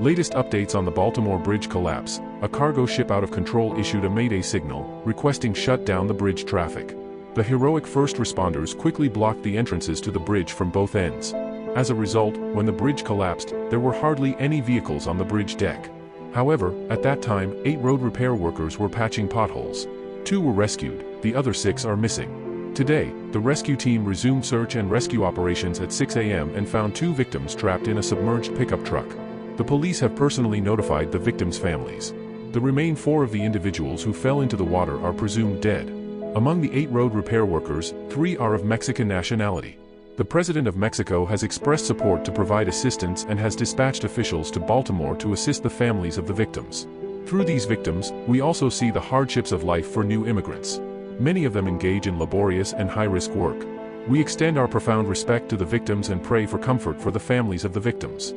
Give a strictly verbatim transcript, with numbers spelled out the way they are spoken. Latest updates on the Baltimore bridge collapse. A cargo ship out of control issued a Mayday signal, requesting shut down the bridge traffic. The heroic first responders quickly blocked the entrances to the bridge from both ends. As a result, when the bridge collapsed, there were hardly any vehicles on the bridge deck. However, at that time, eight road repair workers were patching potholes. Two were rescued, the other six are missing. Today, the rescue team resumed search and rescue operations at six A M and found two victims trapped in a submerged pickup truck. The police have personally notified the victims' families. The remaining four of the individuals who fell into the water are presumed dead. Among the eight road repair workers, three are of Mexican nationality. The President of Mexico has expressed support to provide assistance and has dispatched officials to Baltimore to assist the families of the victims. Through these victims, we also see the hardships of life for new immigrants. Many of them engage in laborious and high-risk work. We extend our profound respect to the victims and pray for comfort for the families of the victims.